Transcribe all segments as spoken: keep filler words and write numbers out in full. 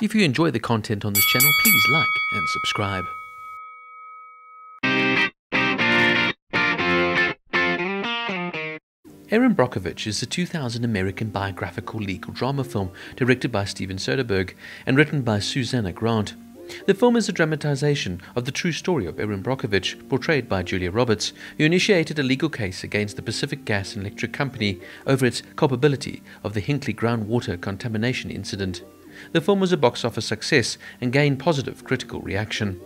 If you enjoy the content on this channel, please like and subscribe. Erin Brockovich is the two thousand American biographical legal drama film directed by Steven Soderbergh and written by Susannah Grant. The film is a dramatization of the true story of Erin Brockovich, portrayed by Julia Roberts, who initiated a legal case against the Pacific Gas and Electric Company over its culpability of the Hinkley groundwater contamination incident. The film was a box office success and gained positive critical reaction.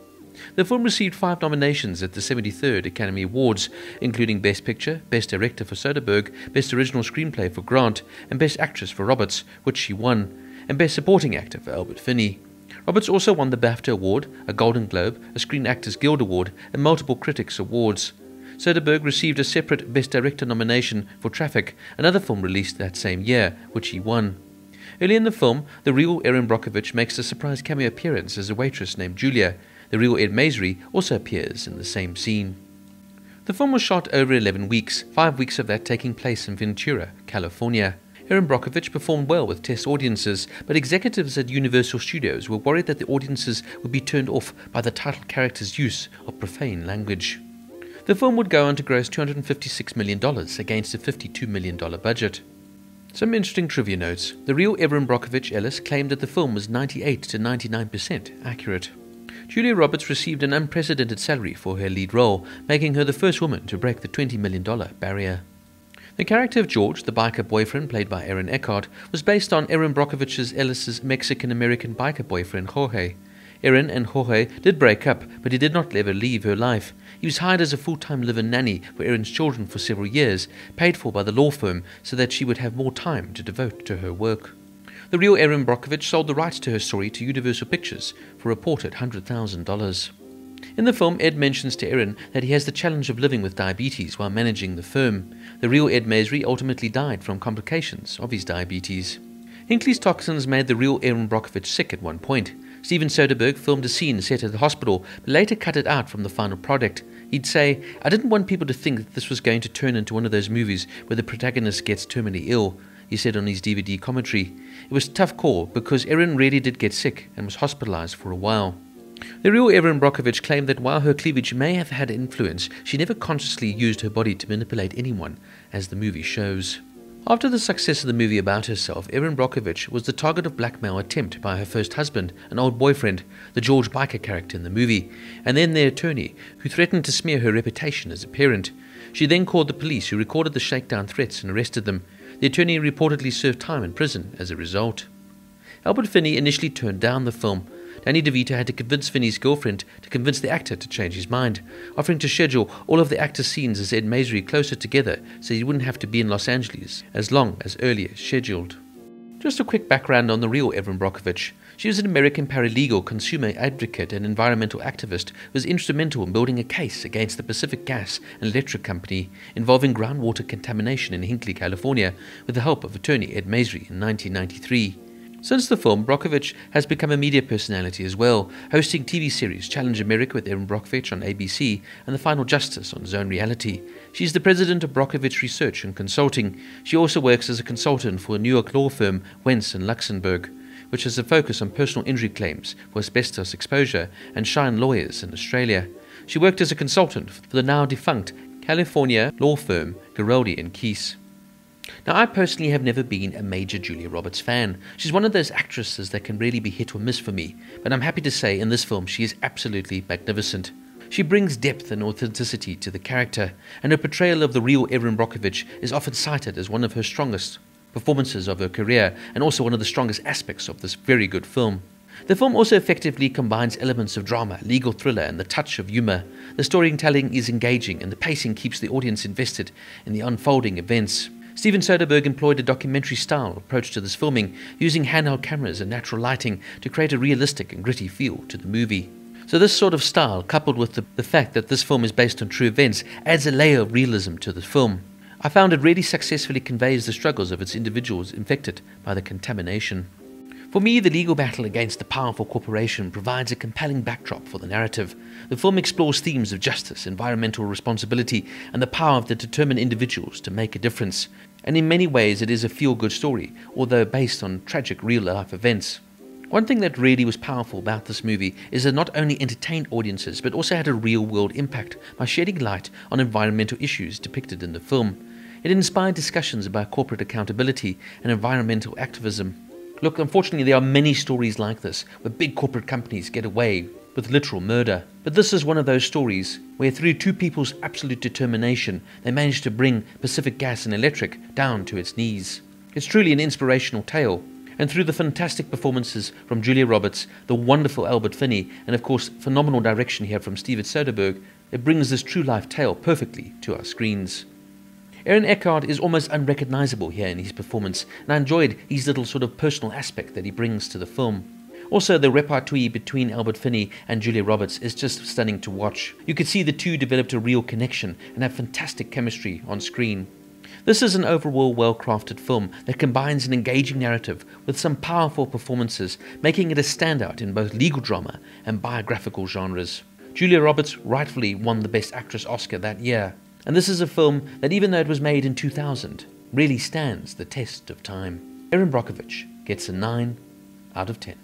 The film received five nominations at the seventy-third Academy Awards, including Best Picture, Best Director for Soderbergh, Best Original Screenplay for Grant, and Best Actress for Roberts, which she won, and Best Supporting Actor for Albert Finney. Roberts also won the BAFTA Award, a Golden Globe, a Screen Actors Guild Award, and multiple critics' awards. Soderbergh received a separate Best Director nomination for Traffic, another film released that same year, which he won. Early in the film, the real Erin Brockovich makes a surprise cameo appearance as a waitress named Julia. The real Ed Masry also appears in the same scene. The film was shot over eleven weeks, five weeks of that taking place in Ventura, California. Erin Brockovich performed well with test audiences, but executives at Universal Studios were worried that the audiences would be turned off by the title character's use of profane language. The film would go on to gross two hundred fifty-six million dollars against a fifty-two million dollars budget. Some interesting trivia notes. The real Erin Brockovich Ellis claimed that the film was ninety-eight to ninety-nine percent accurate. Julia Roberts received an unprecedented salary for her lead role, making her the first woman to break the twenty million dollars barrier. The character of George, the biker boyfriend played by Aaron Eckhart, was based on Erin Brockovich's Ellis' Mexican-American biker boyfriend Jorge. Erin and Jorge did break up, but he did not ever leave her life. He was hired as a full-time live-in nanny for Erin's children for several years, paid for by the law firm so that she would have more time to devote to her work. The real Erin Brockovich sold the rights to her story to Universal Pictures for a reported one hundred thousand dollars. In the film, Ed mentions to Erin that he has the challenge of living with diabetes while managing the firm. The real Ed Masry ultimately died from complications of his diabetes. Hinkley's toxins made the real Erin Brockovich sick at one point. Steven Soderbergh filmed a scene set at the hospital, but later cut it out from the final product. He'd say, "I didn't want people to think that this was going to turn into one of those movies where the protagonist gets terminally ill," he said on his D V D commentary. It was a tough call because Erin really did get sick and was hospitalized for a while. The real Erin Brockovich claimed that while her cleavage may have had influence, she never consciously used her body to manipulate anyone, as the movie shows. After the success of the movie about herself, Erin Brockovich was the target of blackmail attempt by her first husband, an old boyfriend, the George biker character in the movie, and then their attorney, who threatened to smear her reputation as a parent. She then called the police, who recorded the shakedown threats and arrested them. The attorney reportedly served time in prison as a result. Albert Finney initially turned down the film. Danny DeVito had to convince Finney's girlfriend to convince the actor to change his mind, offering to schedule all of the actor's scenes as Ed Masry closer together so he wouldn't have to be in Los Angeles as long as earlier scheduled. Just a quick background on the real Erin Brockovich. She was an American paralegal, consumer advocate and environmental activist who was instrumental in building a case against the Pacific Gas and Electric Company involving groundwater contamination in Hinkley, California, with the help of attorney Ed Masry in nineteen ninety-three. Since the film, Brockovich has become a media personality as well, hosting T V series Challenge America with Erin Brockovich on A B C and The Final Justice on Zone Reality. She is the president of Brockovich Research and Consulting. She also works as a consultant for a New York law firm, Wentz and Luxembourg, which has a focus on personal injury claims for asbestos exposure and Shine Lawyers in Australia. She worked as a consultant for the now-defunct California law firm Giroldi and Keese. Now, I personally have never been a major Julia Roberts fan. She's one of those actresses that can really be hit or miss for me, but I'm happy to say in this film she is absolutely magnificent. She brings depth and authenticity to the character, and her portrayal of the real Erin Brockovich is often cited as one of her strongest performances of her career, and also one of the strongest aspects of this very good film. The film also effectively combines elements of drama, legal thriller, and the touch of humour. The storytelling is engaging, and the pacing keeps the audience invested in the unfolding events. Steven Soderbergh employed a documentary-style approach to this filming, using handheld cameras and natural lighting to create a realistic and gritty feel to the movie. So this sort of style, coupled with the, the fact that this film is based on true events, adds a layer of realism to the film. I found it really successfully conveys the struggles of its individuals infected by the contamination. For me, the legal battle against the powerful corporation provides a compelling backdrop for the narrative. The film explores themes of justice, environmental responsibility, and the power of the determined individuals to make a difference. And in many ways, it is a feel-good story, although based on tragic real-life events. One thing that really was powerful about this movie is that it not only entertained audiences, but also had a real-world impact by shedding light on environmental issues depicted in the film. It inspired discussions about corporate accountability and environmental activism. Look, unfortunately, there are many stories like this, where big corporate companies get away with literal murder. But this is one of those stories where through two people's absolute determination, they managed to bring Pacific Gas and Electric down to its knees. It's truly an inspirational tale. And through the fantastic performances from Julia Roberts, the wonderful Albert Finney, and of course, phenomenal direction here from Steven Soderbergh, it brings this true life tale perfectly to our screens. Aaron Eckhart is almost unrecognizable here in his performance, and I enjoyed his little sort of personal aspect that he brings to the film. Also, the repartee between Albert Finney and Julia Roberts is just stunning to watch. You could see the two developed a real connection and have fantastic chemistry on screen. This is an overall well-crafted film that combines an engaging narrative with some powerful performances, making it a standout in both legal drama and biographical genres. Julia Roberts rightfully won the Best Actress Oscar that year, and this is a film that, even though it was made in two thousand, really stands the test of time. Erin Brockovich gets a nine out of ten.